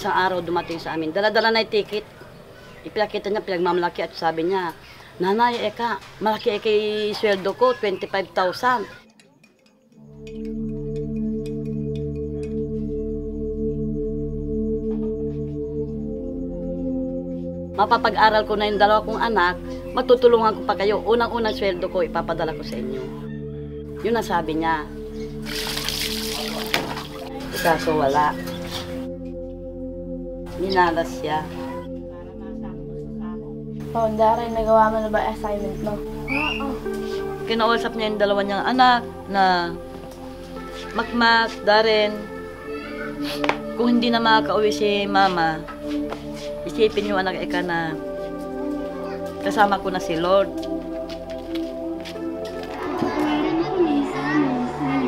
isang araw dumating sa amin. Dala-dala na yung ticket. Ipinakita niya, pinagmamalaki at sabi niya, Nanay, eka, malaki eka yung sweldo ko, 25,000. Mapapag-aral ko na yung dalawa kong anak, matutulungan ko pa kayo. Unang-unang sweldo ko, ipapadala ko sa inyo. Yun ang sabi niya. Kaso wala. Minalas siya. Paundari, nagawa mo na ba assignment mo? Oo. Kinausap niya yung dalawa niyang anak na Makmak, Darren. Kung hindi na makauwi si Mama, isipin yung anak eka na kasama ko na si Lord.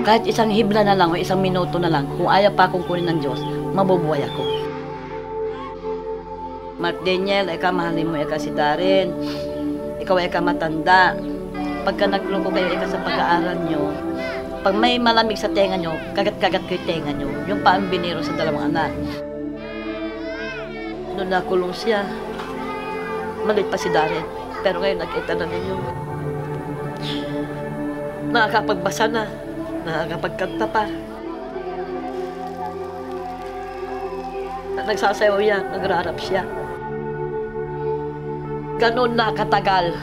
Kahit isang hibla na lang o isang minuto na lang, kung ayaw pa akong kunin ng Diyos, mabubuhay ako. Mark Daniel, eka mahalin mo eka si Darren. Ikaw eka matanda. Pagka naglungko kayo eka sa pag-aaral nyo, pag may malamig sa tenga nyo, kagat-kagat kayo tenga nyo. Yung paambinero sa dalawang anak. Noon nakulong siya, malit pa si Darren. Pero ngayon nakita na ninyo. Nakakapagbasa na, nakakapagkanta pa. At nagsasayaw niya, nagrarap siya. Ganun na katagal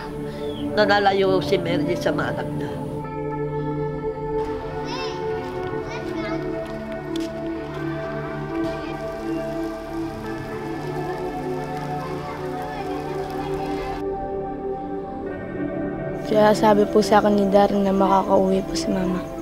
na nalayo si Merli sa Malagda. Kaya sabi po sa akin ni Darren na makakauwi po si Mama.